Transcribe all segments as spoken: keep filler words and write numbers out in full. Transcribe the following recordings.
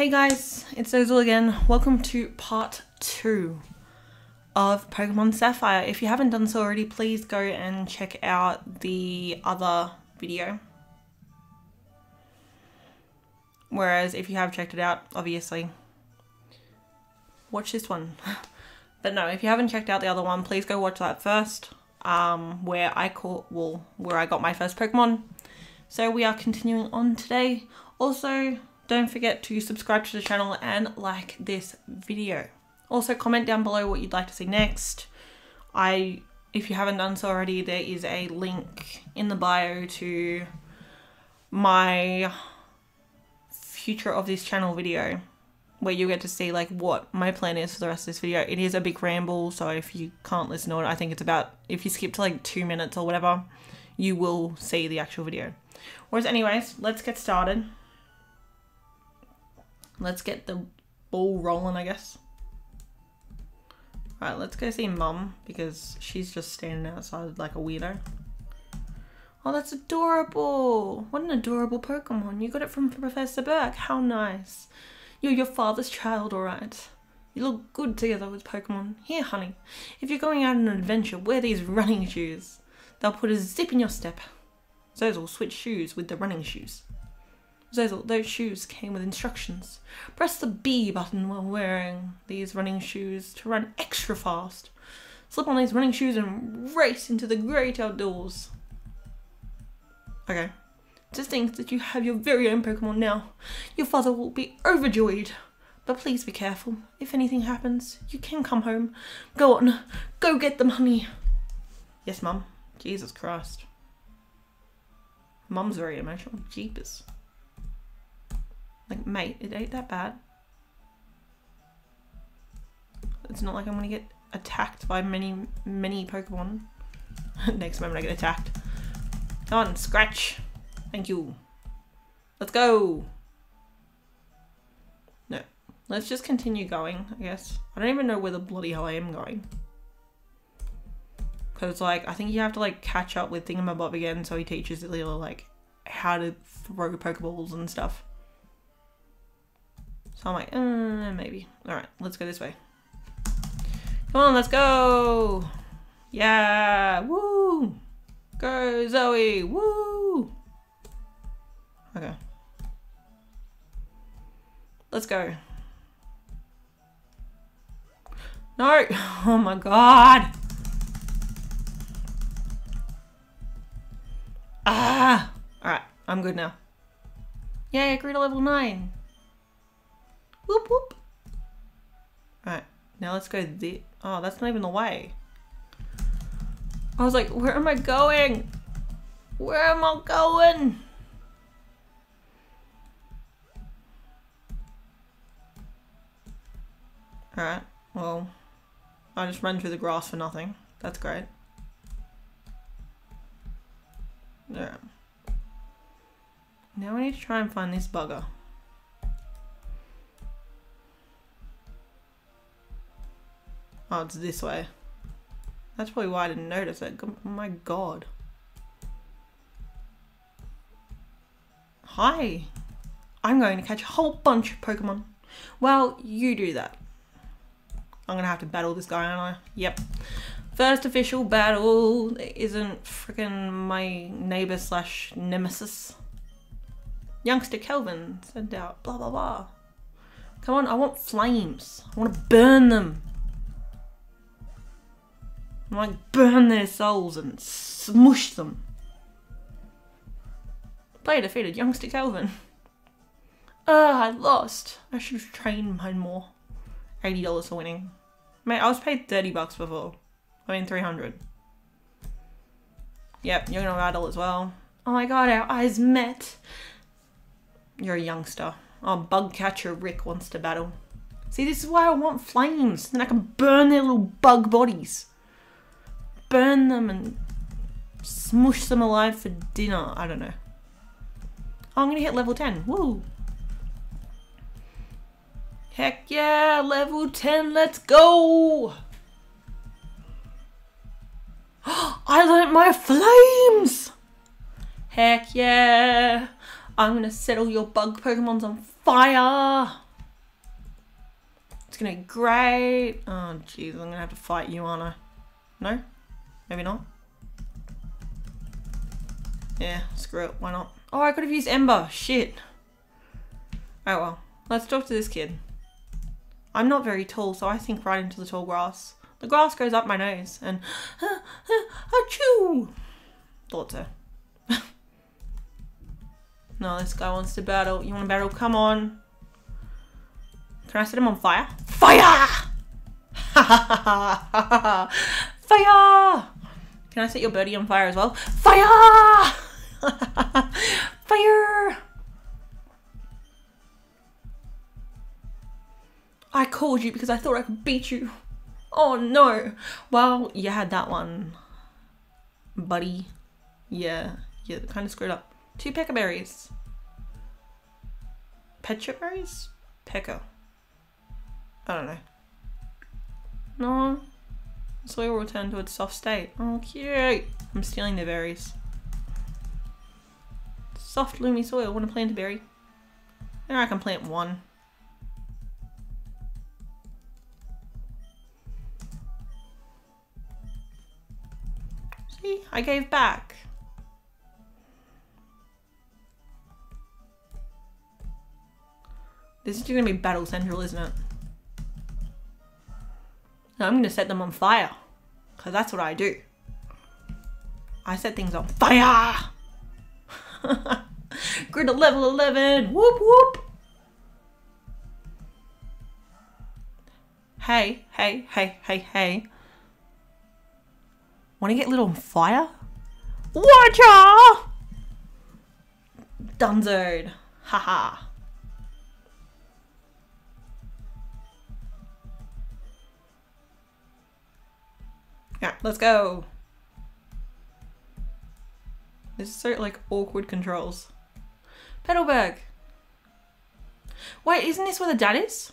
Hey guys, it's Ozil again. Welcome to part two of Pokemon Sapphire. If you haven't done so already, please go and check out the other video. Whereas if you have checked it out, obviously, watch this one. But no, if you haven't checked out the other one, please go watch that first, um, where I caught, well, where I got my first Pokemon. So we are continuing on today. Also, don't forget to subscribe to the channel and like this video. Also comment down below what you'd like to see next. I, if you haven't done so already, there is a link in the bio to my future of this channel video where you get to see like what my plan is for the rest of this video. It is a big ramble, so if you can't listen to it, I think it's about, if you skip to like two minutes or whatever, you will see the actual video. Whereas anyways, let's get started. Let's get the ball rolling, I guess. Alright, let's go see Mum, because she's just standing outside like a weirdo. Oh, that's adorable. What an adorable Pokemon. You got it from Professor Burke. How nice. You're your father's child, alright. You look good together with Pokemon. Here, honey. If you're going out on an adventure, wear these running shoes. They'll put a zip in your step. Zozel, switch shoes with the running shoes. Zozel, those shoes came with instructions. Press the B button while wearing these running shoes to run extra fast. Slip on these running shoes and race into the great outdoors. Okay. Just think that you have your very own Pokemon now. Your father will be overjoyed. But please be careful. If anything happens, you can come home. Go on. Go get them, honey. Yes, Mum. Jesus Christ. Mum's very emotional. Jeepers. Like, mate, it ain't that bad. It's not like I'm gonna get attacked by many, many Pokemon. Next moment I get attacked. Come on, scratch. Thank you. Let's go. No, let's just continue going, I guess. I don't even know where the bloody hell I am going. Cause like, I think you have to like catch up with Thingamabob again. So he teaches Lila like how to throw Pokeballs and stuff. So I'm like, uh, maybe. All right, let's go this way. Come on, let's go. Yeah, woo. Go, Zoe, woo. Okay. Let's go. No, oh my God. Ah, all right, I'm good now. Yay, I grew to level nine. Whoop, whoop. Alright, now let's go there. Oh, that's not even the way. I was like, where am I going? Where am I going? Alright, well, I just ran through the grass for nothing. That's great. Alright. Now we need to try and find this bugger. Oh, it's this way. That's probably why I didn't notice it. Oh my God. Hi. I'm going to catch a whole bunch of Pokemon. Well, you do that. I'm gonna have to battle this guy, aren't I? Yep. First official battle. There isn't frickin' my neighbor slash nemesis. Youngster Kelvin sent out. Blah, blah, blah. Come on, I want flames. I want to burn them. I'm like, burn their souls and smush them. Player defeated Youngster Kelvin. Ah, I lost. I should have trained mine more. eighty dollars for winning. Mate, I was paid thirty bucks before. I mean, three hundred. Yep, you're gonna battle as well. Oh my God, our eyes met. You're a youngster. Oh, Bug Catcher Rick wants to battle. See, this is why I want flames. Then I can burn their little bug bodies. Burn them and smush them alive for dinner. I don't know. Oh, I'm gonna hit level ten. Woo! Heck yeah, level ten. Let's go! I learnt my flames. Heck yeah! I'm gonna set all your bug Pokemons on fire. gonna grate. Oh jeez, I'm gonna have to fight you, aren't I? No? Maybe not? Yeah, screw it, why not? Oh, I could have used Ember, shit. Oh well, let's talk to this kid. I'm not very tall, so I sink right into the tall grass. The grass goes up my nose, and ah, ah, achoo! Thought so. No, this guy wants to battle. You want to battle? Come on. Can I set him on fire? Fire! Fire! Can I set your birdie on fire as well? Fire! Fire! I called you because I thought I could beat you. Oh no. Well, you had that one, buddy. Yeah, yeah, kind of screwed up. Two pecker berries. Petra berries? Pecker. I don't know. No. So we will return to its soft state. Oh, cute. I'm stealing the berries. Soft, loomy soil. Want to plant a berry? There, I can plant one. See, I gave back. This is going to be battle central, isn't it? No, I'm going to set them on fire. Because that's what I do. I set things on fire! Grid to level eleven! Whoop whoop! Hey, hey, hey, hey, hey. Want to get lit on fire? Watcha! Dunzoed. Haha. Yeah, let's go. This is so like awkward controls. Petalberg. Wait, isn't this where the dad is?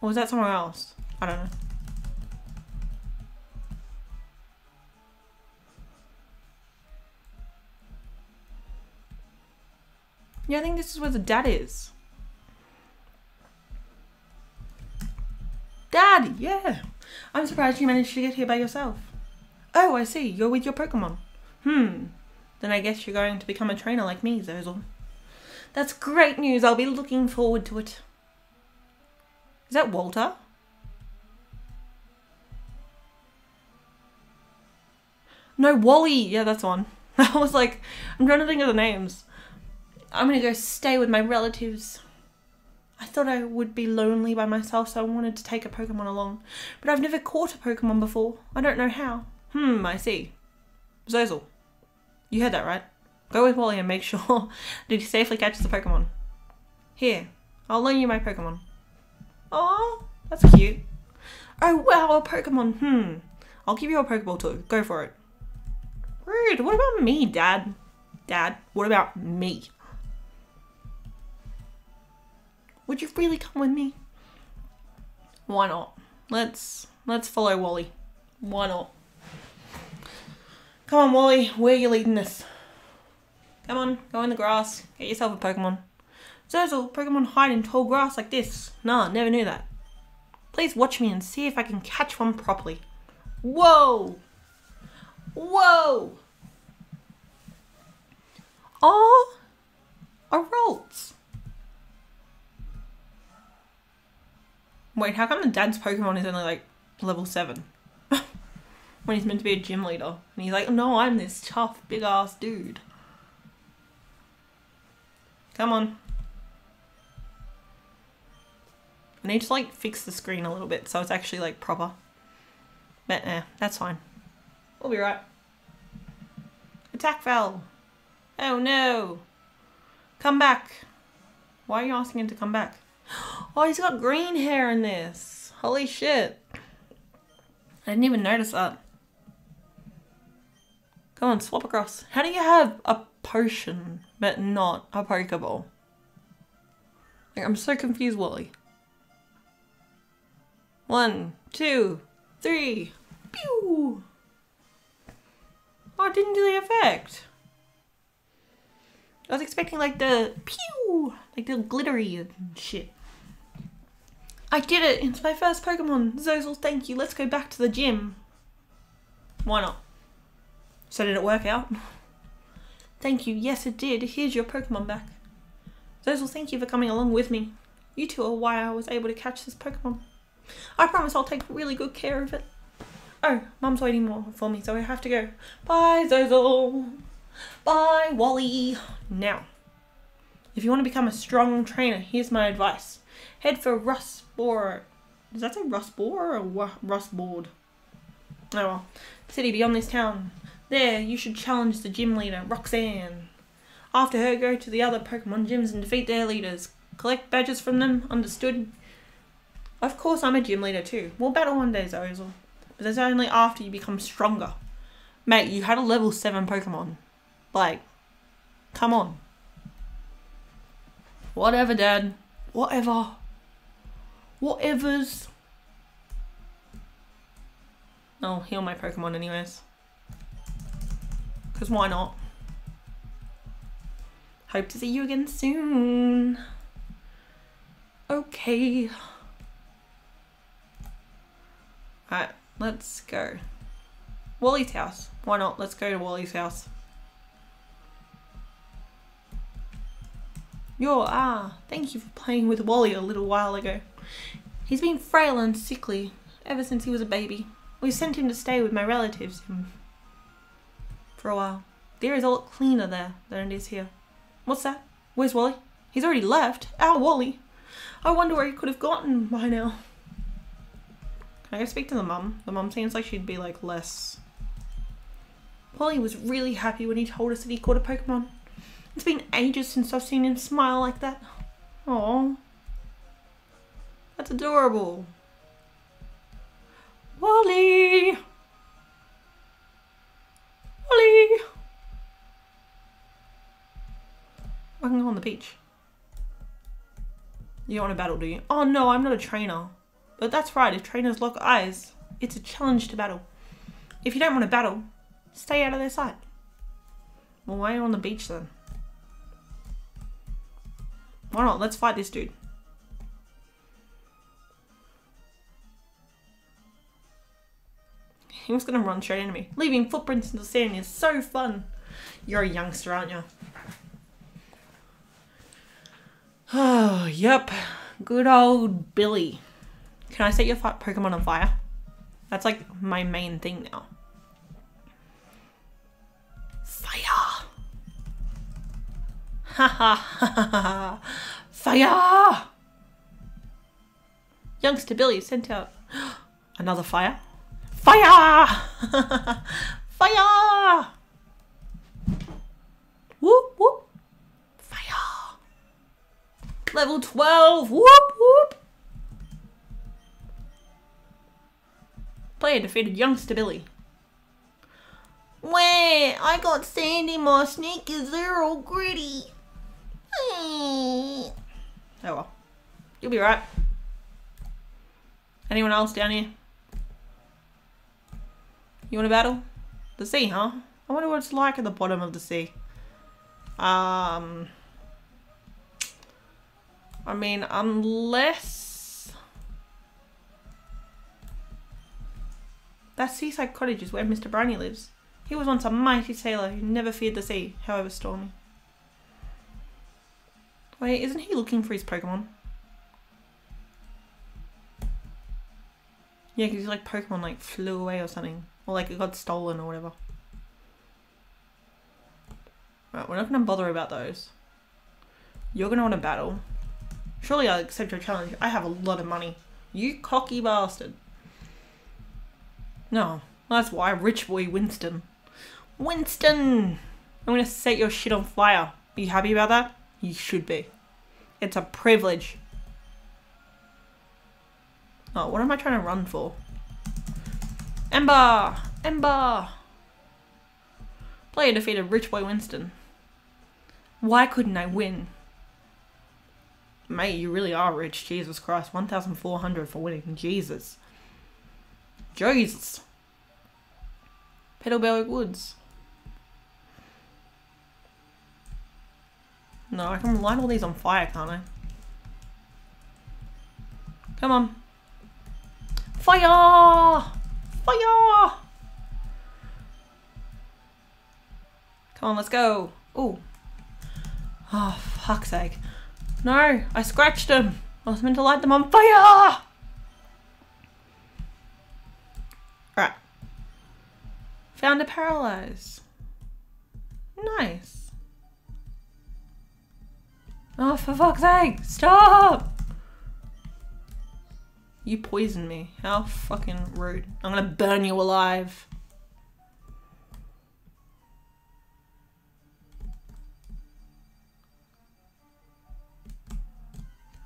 Or is that somewhere else? I don't know. Yeah, I think this is where the dad is. Dad, yeah. I'm surprised you managed to get here by yourself. Oh, I see. You're with your Pokemon. Hmm. Then I guess you're going to become a trainer like me, Zozel. That's great news. I'll be looking forward to it. Is that Walter? No, Wally. Yeah, that's one. I was like, I'm trying to think of the names. I'm gonna go stay with my relatives. I thought I would be lonely by myself, so I wanted to take a Pokemon along. But I've never caught a Pokemon before. I don't know how. Hmm, I see. Zozel. You heard that, right? Go with Wally and make sure that he safely catches the Pokemon. Here, I'll loan you my Pokemon. Aw, that's cute. Oh wow, a Pokemon. Hmm. I'll give you a Pokeball too. Go for it. Rude. What about me, Dad? Dad, what about me? Would you really come with me? Why not? Let's let's follow Wally. Why not? Come on, Wally. Where are you leading this? Come on. Go in the grass. Get yourself a Pokemon. Zozel, Pokemon hide in tall grass like this. Nah, never knew that. Please watch me and see if I can catch one properly. Whoa! Whoa! Aw! A Ralts. Wait, how come the dad's Pokemon is only like level seven? When he's meant to be a gym leader. And he's like, no, I'm this tough, big ass dude. Come on. I need to like fix the screen a little bit so it's actually like proper. But eh, that's fine. We'll be right. Attack fell. Oh no. Come back. Why are you asking him to come back? Oh, he's got green hair in this. Holy shit. I didn't even notice that. Go on, swap across. How do you have a potion, but not a Pokeball? Like, I'm so confused, Wally. One, two, three. Pew! Oh, it didn't do the effect. I was expecting like the pew, like the glittery and shit. I did it! It's my first Pokemon! Zozel, thank you! Let's go back to the gym! Why not? So did it work out? Thank you. Yes, it did. Here's your Pokemon back. Zozel, thank you for coming along with me. You two are why I was able to catch this Pokemon. I promise I'll take really good care of it. Oh, Mum's waiting more for me, so I have to go. Bye, Zozel! Bye, Wally! Now, if you want to become a strong trainer, here's my advice. Head for Rustboro. Does that say Rustboro or Rustboard? Oh well. City beyond this town. There, you should challenge the gym leader, Roxanne. After her, go to the other Pokemon gyms and defeat their leaders. Collect badges from them, understood? Of course I'm a gym leader too. We'll battle one day, Zozel. But that's only after you become stronger. Mate, you had a level seven Pokemon. Like, come on. Whatever, Dad. Whatever. Whatevers. I'll heal my Pokemon anyways. Because why not? Hope to see you again soon. Okay. Alright, let's go. Wally's house. Why not? Let's go to Wally's house. Yo, ah, thank you for playing with Wally a little while ago. He's been frail and sickly ever since he was a baby. We sent him to stay with my relatives for a while. The air is a lot cleaner there than it is here. What's that? Where's Wally? He's already left. Our Wally. I wonder where he could have gotten by now. Can I go speak to the mum? The mum seems like she'd be like less. Wally was really happy when he told us that he caught a Pokemon. It's been ages since I've seen him smile like that. Aww. That's adorable. Wally! Wally! I can go on the beach. You don't want to battle, do you? Oh no, I'm not a trainer. But that's right, if trainers lock eyes, it's a challenge to battle. If you don't want to battle, stay out of their sight. Well, why are you on the beach then? Why not? Let's fight this dude. He was gonna run straight into me. Leaving footprints in the sand is so fun. You're a youngster, aren't you? Oh, yep. Good old Billy. Can I set your Pokemon on fire? That's like my main thing now. Fire! Fire! Youngster Billy sent out another fire. Fire! Fire! Whoop whoop! Fire! Level twelve! Whoop whoop! Player defeated Youngster Billy. Wait, I got sand in my sneakers. They're all gritty. Oh well, you'll be right. Anyone else down here? You want to battle? The sea, huh? I wonder what it's like at the bottom of the sea. Um, I mean, unless that seaside cottage is where Mister Briny lives. He was once a mighty sailor who never feared the sea, however stormy. Wait, isn't he looking for his Pokemon? Yeah, because like Pokemon like flew away or something. Or like it got stolen or whatever. Right, we're not going to bother about those. You're going to want to battle. Surely I'll accept your challenge. I have a lot of money. You cocky bastard. No, that's why. Rich Boy Winston. Winston! I'm going to set your shit on fire. Are you happy about that? You should be. It's a privilege. Oh, what am I trying to run for? Ember! Ember! Player defeated Rich Boy Winston. Why couldn't I win? Mate, you really are rich. Jesus Christ. one thousand four hundred for winning. Jesus. Jesus. Petalberry Woods. No, I can light all these on fire, can't I? Come on. Fire! Fire! Come on, let's go. Ooh. Oh, fuck's sake. No, I scratched them. I was meant to light them on fire! Alright. Found a paralyze. Nice. Oh, for fuck's sake, stop! You poisoned me. How fucking rude. I'm gonna burn you alive.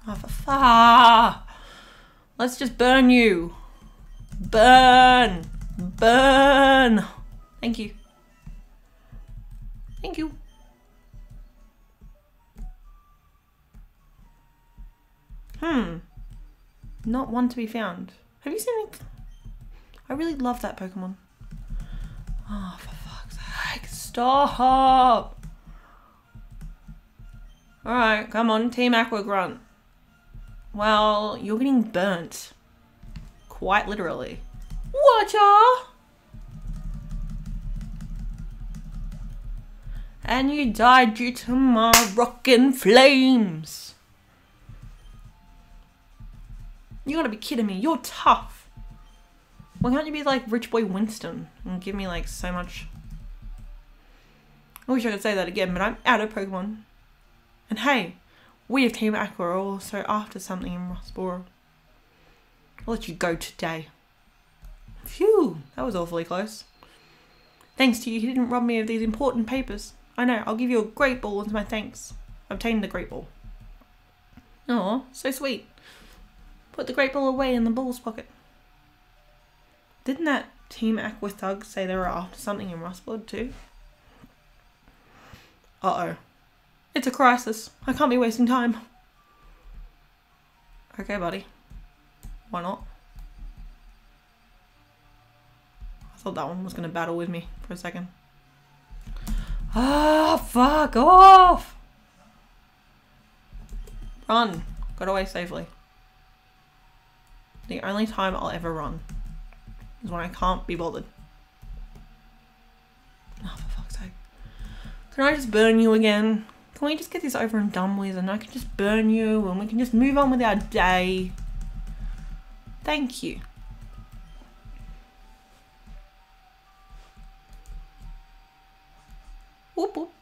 Oh, for fuck. Let's just burn you. Burn. Burn. Thank you. Thank you. Hmm. Not one to be found. Have you seen it? I really love that Pokemon. Oh, for fuck's sake. Stop. Alright, come on. Team Aqua grunt. Well, you're getting burnt. Quite literally. Watcha! And you died due to my rockin' flames. You gotta be kidding me. You're tough. Why can't you be like Rich Boy Winston and give me like so much? I wish I could say that again, but I'm out of Pokemon. And hey, we of Team Aqua are also after something in Rospora. I'll let you go today. Phew, that was awfully close. Thanks to you, he didn't rob me of these important papers. I know, I'll give you a great ball as my thanks. I obtained the great ball. Aw, so sweet. Put the great ball away in the ball's pocket. Didn't that Team Aqua thug say they were after something in Rustboro too? Uh-oh. It's a crisis. I can't be wasting time. Okay, buddy. Why not? I thought that one was going to battle with me for a second. Ah, fuck off! Run. Got away safely. The only time I'll ever run is when I can't be bothered. Oh, for fuck's sake. Can I just burn you again? Can we just get this over and done with and I can just burn you and we can just move on with our day? Thank you. Whoop whoop.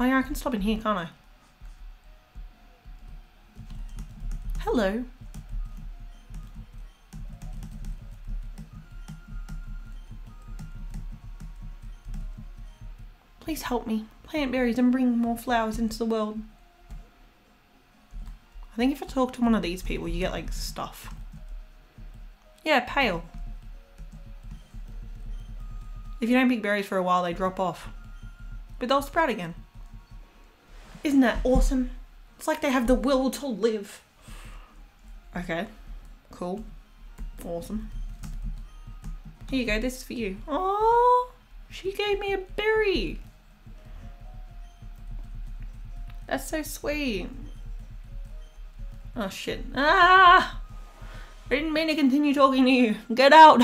Oh yeah, I can stop in here, can't I? Hello. Please help me plant berries and bring more flowers into the world. I think if I talk to one of these people, you get like stuff. Yeah, pale. If you don't pick berries for a while, they drop off, but they'll sprout again. Isn't that awesome? It's like they have the will to live. Okay, cool, awesome. Here you go, this is for you. Oh, she gave me a berry. That's so sweet. Oh shit, ah! I didn't mean to continue talking to you. Get out,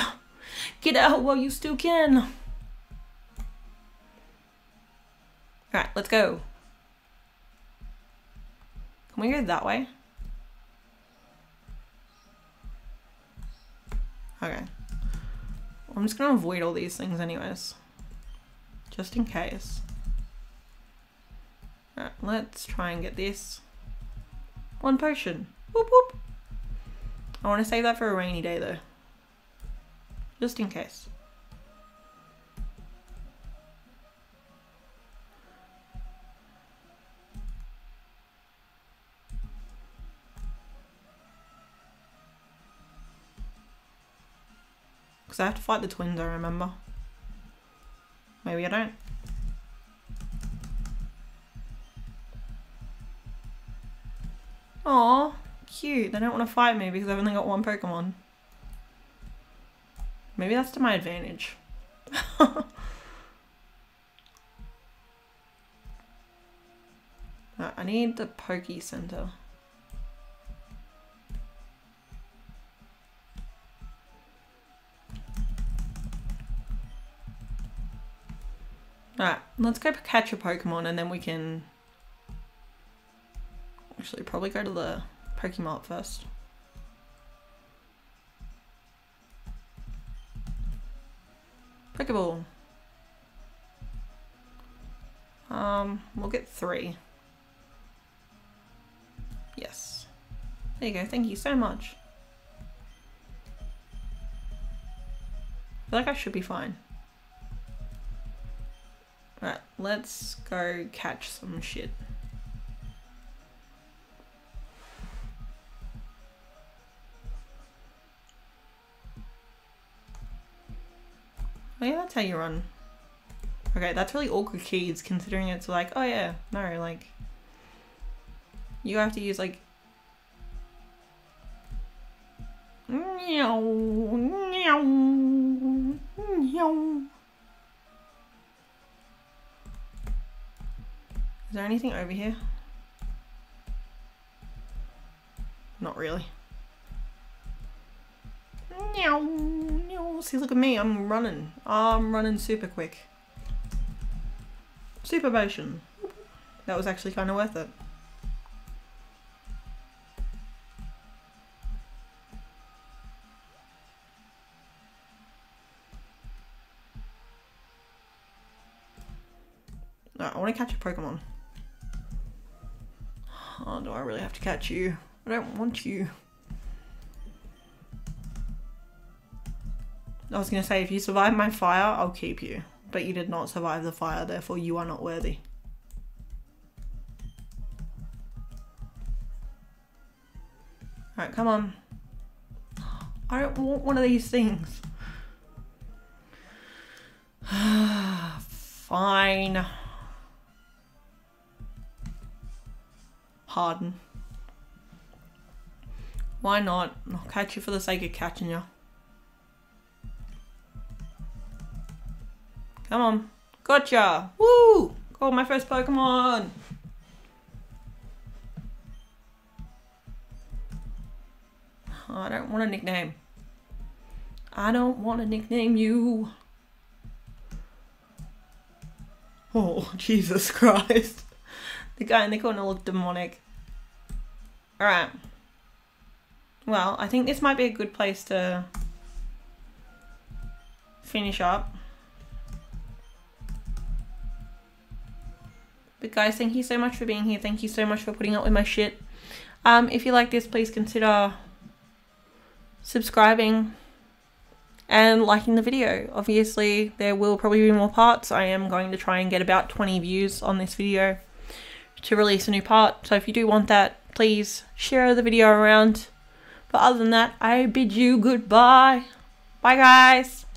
get out while you still can. All right, let's go. Can we go that way? Okay, I'm just gonna avoid all these things anyways, just in case. All right, let's try and get this one potion. Whoop whoop. I want to save that for a rainy day though, just in case. I have to fight the twins, I remember. Maybe I don't. Aw, cute. They don't want to fight me because I've only got one Pokemon. Maybe that's to my advantage. Uh, I need the Poke Center. Alright, let's go catch a Pokemon and then we can actually probably go to the Pokemon first. Pokeball. Um, we'll get three. Yes. There you go, thank you so much. I feel like I should be fine. Alright, let's go catch some shit. Oh yeah, that's how you run. Okay, that's really awkward keys considering it's like, oh yeah, no, like, you have to use like, meow, meow, meow. Is there anything over here? Not really. Meow, meow. See, look at me, I'm running. I'm running super quick. Super motion. That was actually kind of worth it. Alright, I want to catch a Pokemon. Oh, do I really have to catch you? I don't want you. I was going to say, if you survive my fire, I'll keep you. But you did not survive the fire, therefore you are not worthy. Alright, come on. I don't want one of these things. Fine. Pardon. Why not? I'll catch you for the sake of catching you. Come on. Gotcha! Woo! Got my first Pokemon! Oh, I don't want a nickname. I don't want to nickname you. Oh, Jesus Christ. The guy in the corner looked demonic. Alright. Well, I think this might be a good place to finish up. But guys, thank you so much for being here. Thank you so much for putting up with my shit. Um, if you like this, please consider subscribing and liking the video. Obviously, there will probably be more parts. I am going to try and get about twenty views on this video to release a new part. So if you do want that, please share the video around. But other than that, I bid you goodbye. Bye, guys.